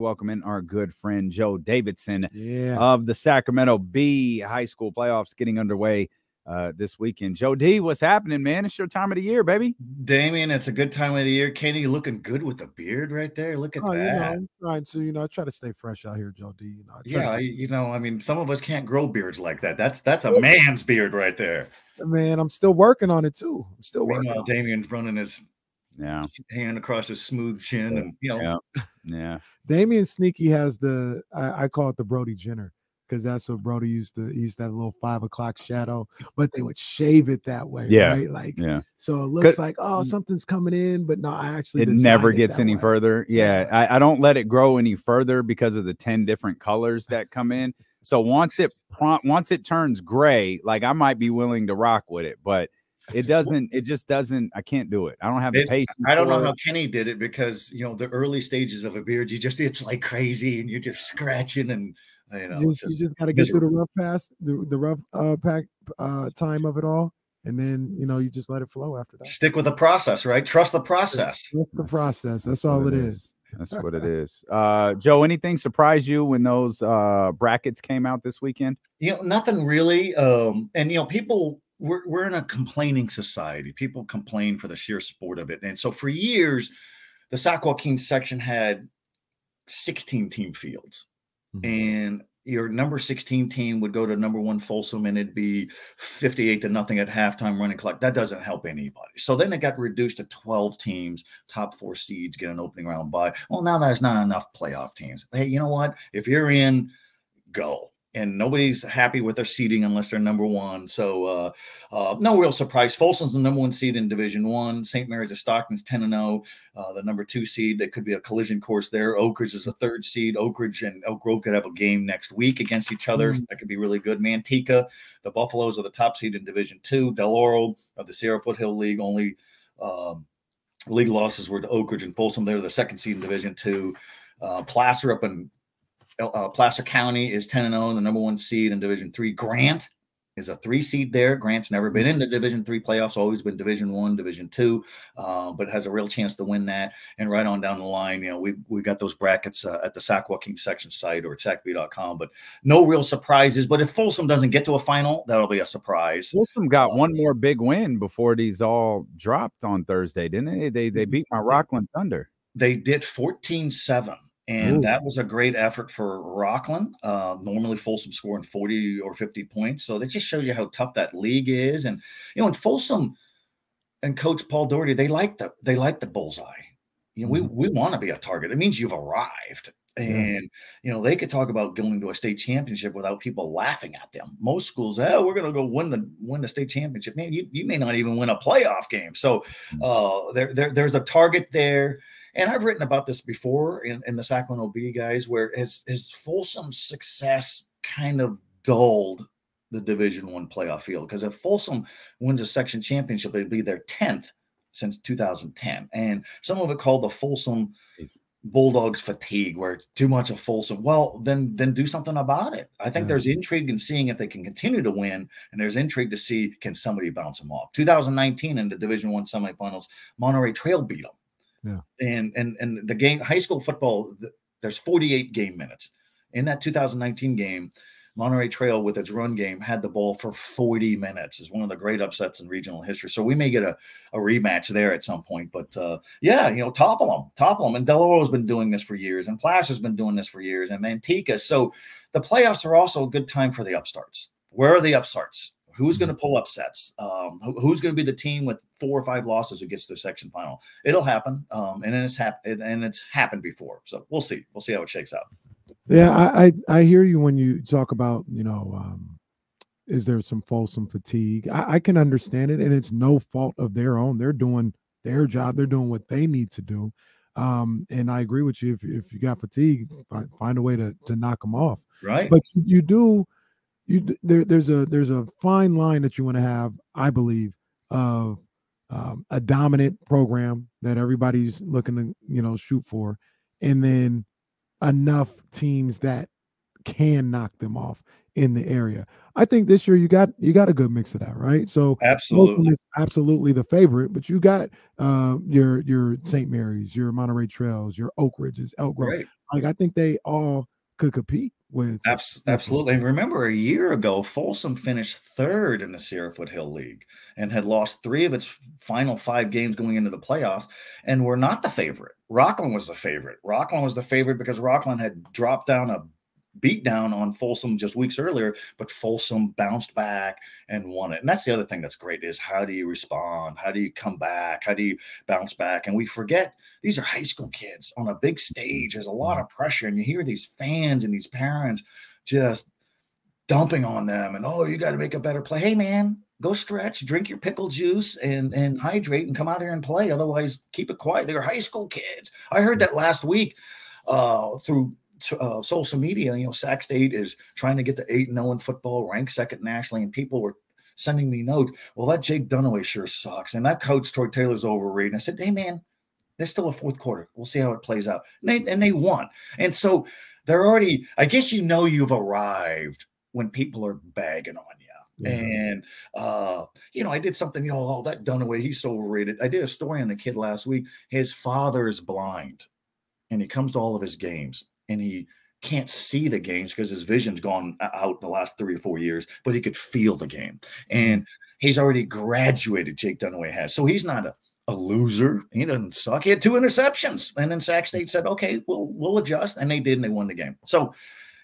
welcome in our good friend Joe Davidson of the Sacramento Bee high school playoffs getting underway this weekend. Joe D, what's happening, man? It's your time of the year, baby. Damien, it's a good time of the year. Kenny, looking good with the beard right there. Look at that. You know, right. So, you know, I try to stay fresh out here, Joe D. You know, you know, I mean, some of us can't grow beards like that. That's a man's beard right there. Man, I'm still working on it, too. I'm still working on it. Damien's running his hand across his smooth chin. And, you know. Yeah. Damien Sneaky has the, I call it the Brody Jenner. Because that's what Brody used to. He used that little 5 o'clock shadow, but they would shave it that way, right? Like, so it looks like something's coming in, but no, I actually never gets any further. Yeah, I don't let it grow any further because of the 10 different colors that come in. So once it turns gray, like I might be willing to rock with it, but it doesn't. It just doesn't. I can't do it. I don't have the patience. I don't know how Kenny did it because you know the early stages of a beard, you just itch like crazy and you're just scratching and. You know, you just gotta get through the rough pass, the rough time of it all, and then you know you just let it flow after that. Stick with the process, right? Trust the process. Trust the process. That's all it is. That's what it is. Joe, anything surprised you when those brackets came out this weekend? You know, nothing really. And you know, people we're in a complaining society. People complain for the sheer sport of it, and so for years, the Sac-Joaquin section had 16 team fields. And your number 16 team would go to number 1 Folsom and it'd be 58-0 at halftime running clock. That doesn't help anybody. So then it got reduced to 12 teams, top 4 seeds get an opening round bye. Well, now there's not enough playoff teams. Hey, you know what? If you're in, go. And nobody's happy with their seeding unless they're number 1. So no real surprise. Folsom's the number 1 seed in Division 1. St. Mary's of Stockton's 10-0, the number 2 seed. There could be a collision course there. Oakridge is the 3rd seed. Oakridge and Oak Grove could have a game next week against each other. That could be really good. Manteca, the Buffaloes are the top seed in Division 2. Del Oro of the Sierra Foothill League, only league losses were to Oakridge and Folsom. They're the 2nd seed in Division 2. Placer up in Placer County is 10-0, the number 1 seed in Division 3. Grant is a 3 seed there. Grant's never been in the Division 3 playoffs, always been Division 1, Division 2, but has a real chance to win that. And right on down the line, you know, we got those brackets at the Sac-Joaquin section site or at sacb.com, but no real surprises. But if Folsom doesn't get to a final, that'll be a surprise. Folsom got one more big win before these all dropped on Thursday, didn't they? They beat my Rockland Thunder. They did 14-7. And that was a great effort for Rockland. Normally Folsom scoring 40 or 50 points. So that just shows you how tough that league is. And, you know, and Folsom and Coach Paul Dougherty, they like the bullseye. You know, we want to be a target. It means you've arrived. And, you know, they could talk about going to a state championship without people laughing at them. Most schools, oh, we're going to go win the state championship. Man, you may not even win a playoff game. So there's a target there. And I've written about this before in the Sacramento Bee, guys, where his Folsom success kind of dulled the Division I playoff field. Because if Folsom wins a section championship, it'd be their 10th since 2010. And some of it called the Folsom Bulldogs fatigue, where too much of Folsom. Well, then do something about it. I think there's intrigue in seeing if they can continue to win, and there's intrigue to see can somebody bounce them off. 2019 in the Division I semifinals, Monterey Trail beat them. Yeah. And the game, high school football, there's 48 game minutes. In that 2019 game, Monterey Trail with its run game had the ball for 40 minutes. It's one of the great upsets in regional history. So we may get a rematch there at some point. But, yeah, you know, topple them. And Del Oro's been doing this for years. And Placer's been doing this for years. And Manteca. So the playoffs are also a good time for the upstarts. Where are the upstarts? Who's going to pull upsets? Who's going to be the team with 4 or 5 losses who gets to the section final? It'll happen, and it's happened before. So we'll see. We'll see how it shakes out. Yeah, I hear you when you talk about, you know, is there some Folsom fatigue? I can understand it, and it's no fault of their own. They're doing their job. They're doing what they need to do. And I agree with you. If you got fatigue, find a way to knock them off. Right. But you do. There's a fine line that you want to have, I believe, of a dominant program that everybody's looking to, you know, shoot for, and then enough teams that can knock them off. in the area. I think this year you got a good mix of that, right? So Folsom is absolutely the favorite, but you got your St. Mary's, your Monterey Trails, your Oakridges, Elk Grove. Right. Like I think they all could compete with. Absolutely. And remember, a year ago, Folsom finished third in the Sierra Foothill League and had lost three of its final five games going into the playoffs, and were not the favorite. Rockland was the favorite. Rockland was the favorite because Rockland had dropped down a beatdown on Folsom just weeks earlier, but Folsom bounced back and won it. And that's the other thing that's great is how do you respond? How do you come back? How do you bounce back? And we forget these are high school kids on a big stage. There's a lot of pressure, and you hear these fans and these parents just dumping on them. And, oh, you got to make a better play. Hey, man, go stretch, drink your pickle juice, and hydrate and come out here and play. Otherwise, keep it quiet. They're high school kids. I heard that last week through social media. You know, Sac State is trying to get to 8-0 in football, ranked second nationally, and people were sending me notes. Well, that Jake Dunaway sure sucks, and that coach Troy Taylor's overrated. I said, hey, man, there's still a fourth quarter. We'll see how it plays out. And they won. And so they're already, I guess, you know, you've arrived when people are bagging on you. And, you know, I did something, you know, oh, that Dunaway, he's so overrated. I did a story on the kid last week. His father is blind, and he comes to all of his games, and he can't see the games because his vision's gone out the last 3 or 4 years, but he could feel the game. And he's already graduated, Jake Dunaway has. So he's not a loser. He doesn't suck. He had 2 interceptions. And then Sac State said, okay, we'll adjust. And they did, and they won the game. So,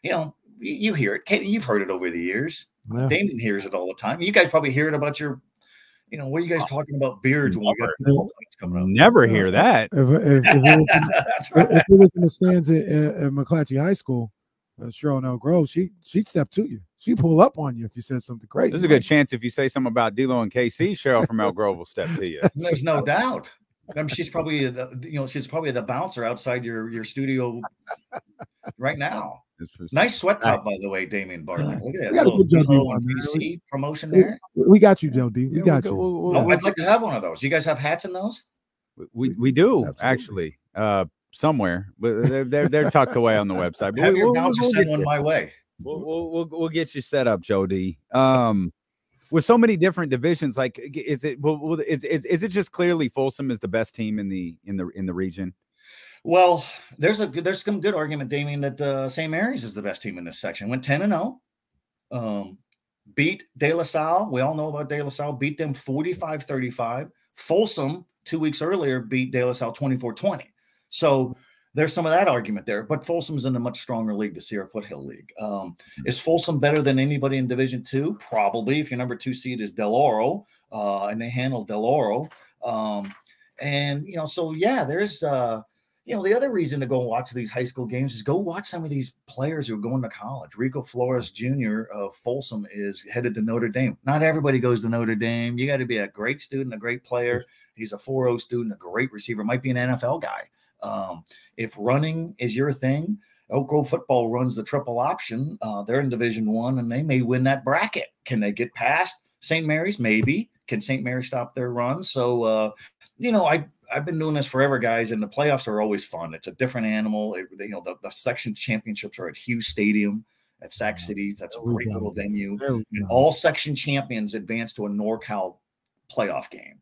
you know, you hear it. Katie, you've heard it over the years. Yeah. Damien hears it all the time. You guys probably hear it about your, you know, what are you guys talking about beards? When we got coming up? Never hear that. If it was in the stands at McClatchy High School, Cheryl Nell Grove, she'd step to you. She'd pull up on you if you said something crazy. There's a good chance if you say something about D-Lo and KC, Cheryl from El Grove will step to you. There's no doubt. I mean, she's probably the, you know, she's probably the bouncer outside your studio right now. Nice sweat top, by the way, Damien Barling. Look at that. Little promotion there. We got you, Joe D. We got you. Oh, I'd like to have one of those. You guys have hats in those? We do, absolutely. Actually, somewhere. But they're tucked away on the website. But have your bouncer send one my way. We'll get you set up, Joe D. With so many different divisions, like is it just clearly Folsom is the best team in the region? Well, there's some good argument, Damien, that St. Mary's is the best team in this section. Went 10-0, beat De La Salle. We all know about De La Salle. Beat them 45-35. Folsom 2 weeks earlier beat De La Salle 24-20. So there's some of that argument there. But Folsom's in a much stronger league, the Sierra Foothill League. Is Folsom better than anybody in Division II? Probably. If your number 2 seed is Del Oro, and they handle Del Oro, and you know, so yeah, there's. You know, the other reason to go watch these high school games is go watch some of these players who are going to college. Rico Flores Jr. of Folsom is headed to Notre Dame. Not everybody goes to Notre Dame. You got to be a great student, a great player. He's a 4.0 student, a great receiver. Might be an NFL guy. If running is your thing, Oak Grove football runs the triple option. They're in Division I, and they may win that bracket. Can they get past St. Mary's? Maybe. Can St. Mary stop their run? So, you know, I've been doing this forever, guys, and the playoffs are always fun. It's a different animal. You know, the section championships are at Hughes Stadium at Sac City. That's a great little venue. And all section champions advance to a NorCal playoff game.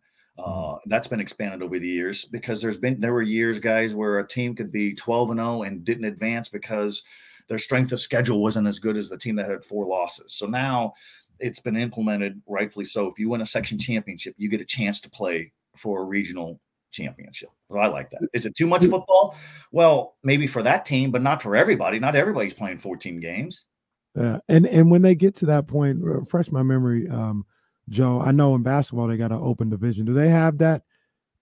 That's been expanded over the years because there were years, guys, where a team could be 12-0 and didn't advance because their strength of schedule wasn't as good as the team that had 4 losses. So now it's been implemented, rightfully so. If you win a section championship, you get a chance to play for a regional championship. Well, I like that. Is it too much football? Well, maybe for that team, but not for everybody. Not everybody's playing 14 games. Yeah, and when they get to that point, refresh my memory, Joe. I know in basketball they got an open division. Do they have that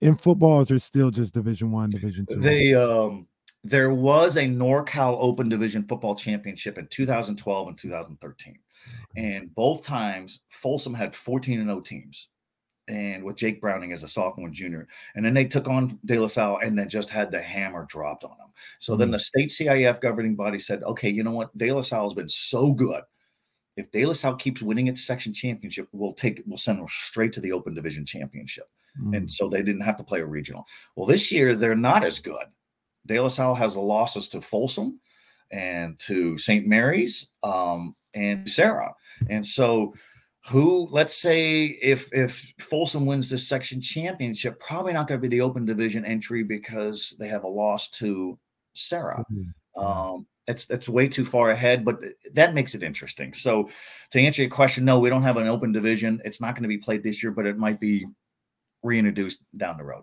in football? Or is there still just Division I, Division II? They there was a NorCal Open Division Football Championship in 2012 and 2013, and both times Folsom had 14-0 teams. And with Jake Browning as a sophomore and junior. And then they took on De La Salle and then just had the hammer dropped on them. So then the state CIF governing body said, okay, you know what? De La Salle has been so good. If De La Salle keeps winning its section championship, we'll send them straight to the open division championship. And so they didn't have to play a regional. Well, this year they're not as good. De La Salle has the losses to Folsom and to St. Mary's. and Sarah. And so who, let's say if Folsom wins this section championship, probably not going to be the open division entry because they have a loss to Sarah. Mm-hmm. That's way too far ahead, but that makes it interesting. So to answer your question, no, we don't have an open division. It's not going to be played this year, but it might be reintroduced down the road.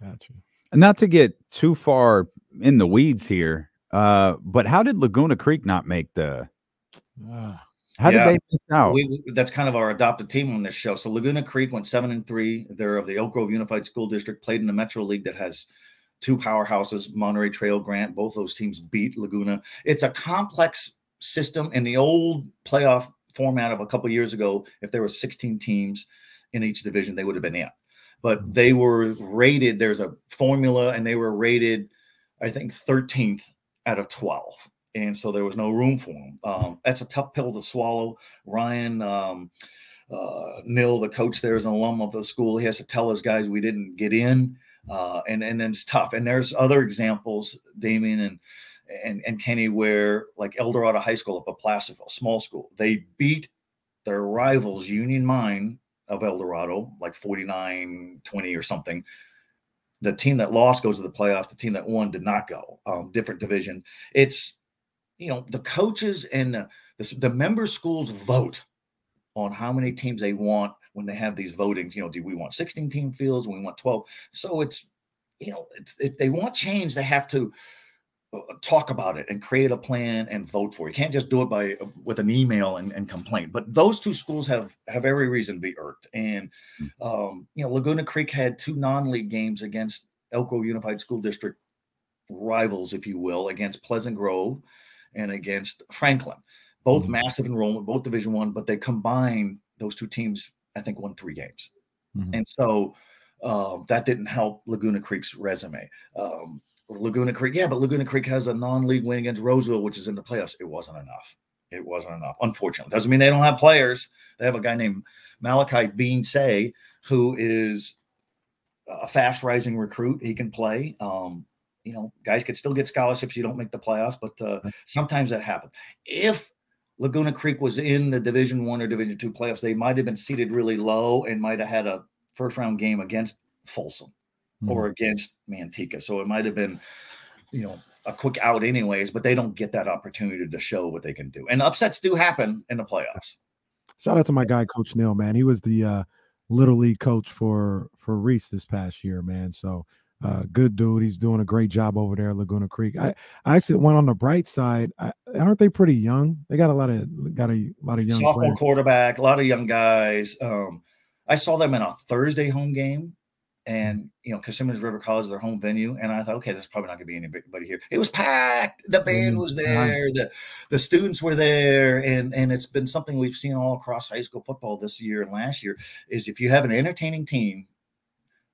Gotcha. And not to get too far in the weeds here, but how did Laguna Creek not make the how did they miss out? That's kind of our adopted team on this show. So Laguna Creek went 7-3. They're of the Oak Grove Unified School District, played in the Metro League that has two powerhouses, Monterey Trail, Grant. Both those teams beat Laguna. It's a complex system. In the old playoff format of a couple of years ago, if there were 16 teams in each division, they would have been in. But they were rated, there's a formula, and they were rated, I think, 13th out of 12. And so there was no room for them. That's a tough pill to swallow. Ryan Nil, the coach there, is an alum of the school. He has to tell his guys we didn't get in. And then it's tough. And there's other examples, Damien and Kenny, where like El Dorado High School up at Placerville, small school, they beat their rivals, Union Mine of El Dorado, like 49-20 or something. The team that lost goes to the playoffs. The team that won did not go. Different division. It's, you know, the coaches and the member schools vote on how many teams they want when they have these votings. You know, do we want 16-team fields? We want 12. So it's, you know, it's, if they want change, they have to talk about it and create a plan and vote for it. You can't just do it by with an email and complain. But those two schools have every reason to be irked. And, you know, Laguna Creek had two non-league games against Elk Grove Unified School District rivals, if you will, against Pleasant Grove and against Franklin. Both massive enrollment, both Division I, but they combined those two teams, I think, won 3 games. Mm-hmm. And so that didn't help Laguna Creek's resume. Laguna Creek, yeah, but Laguna Creek has a non-league win against Roseville, which is in the playoffs. It wasn't enough. It wasn't enough, unfortunately. Doesn't mean they don't have players. They have a guy named Malachi Bean-Say, who is a fast-rising recruit. He can play. You know, guys could still get scholarships. You don't make the playoffs, but sometimes that happens. If Laguna Creek was in the Division I or Division II playoffs, they might have been seated really low and might have had a first-round game against Folsom or against Manteca. So it might have been, you know, a quick out anyways, but they don't get that opportunity to show what they can do. And upsets do happen in the playoffs. Shout out to my guy, Coach Nil, man. He was the Little League coach for Reese this past year, man. So good dude. He's doing a great job over there at Laguna Creek. I actually went on the bright side. Aren't they pretty young? They got a lot of young sophomore players. Quarterback, a lot of young guys. I saw them in a Thursday home game, and you know, Kissimmee River College is their home venue. And I thought, okay, there's probably not going to be anybody here. It was packed. The band was there. The students were there. And it's been something we've seen all across high school football this year and last year is if you have an entertaining team,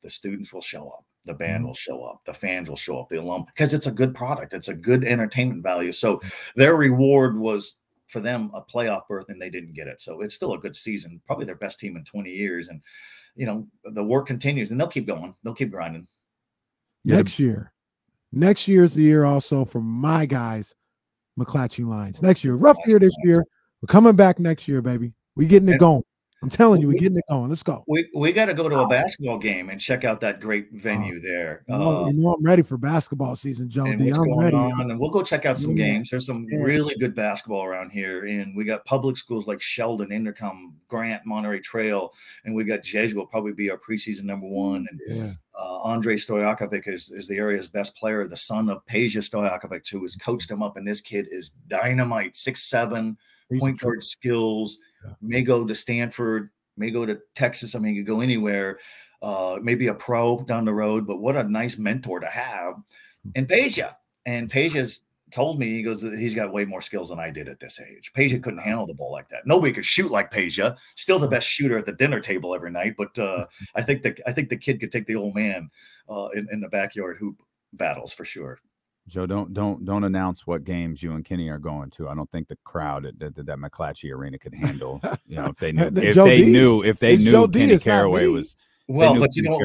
the students will show up. The band will show up. The fans will show up. The alum, because it's a good product. It's a good entertainment value. So their reward was for them a playoff berth, and they didn't get it. So it's still a good season. Probably their best team in 20 years. And, you know, the work continues, and they'll keep going. They'll keep grinding. Next year's the year also for my guys, McClatchy Lions. Next year, rough year this year. We're coming back next year, baby. We're getting it going. I'm telling you, we're getting it going. Let's go. We got to go to a basketball game and check out that great venue there. You know, I'm ready for basketball season, Joe. And we'll go check out some games. There's some really good basketball around here. And we got public schools like Sheldon, Intercom, Grant, Monterey Trail. And we got Jesuit will probably be our preseason #1. And Andre Stojakovic is the area's best player, the son of Peja Stojakovic, who has coached him up. And this kid is dynamite, 6'7", point guard skills, may go to Stanford, may go to Texas. I mean, he could go anywhere, maybe a pro down the road, but what a nice mentor to have. And Peja. And Peja's told me, he goes, he's got way more skills than I did at this age. Peja couldn't handle the ball like that. Nobody could shoot like Peja. Still the best shooter at the dinner table every night. But I think the kid could take the old man in the backyard hoop battles for sure. Joe, don't announce what games you and Kenny are going to. I don't think the crowd that McClatchy Arena could handle. You know, if they knew, if they knew Kenny Carraway was well, but you know,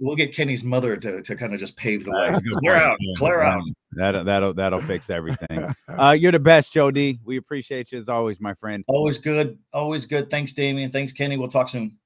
we'll get Kenny's mother to kind of just pave the way. Clear out, clear out. That'll fix everything. You're the best, Joe D. We appreciate you as always, my friend. Always good. Always good. Thanks, Damien. Thanks, Kenny. We'll talk soon.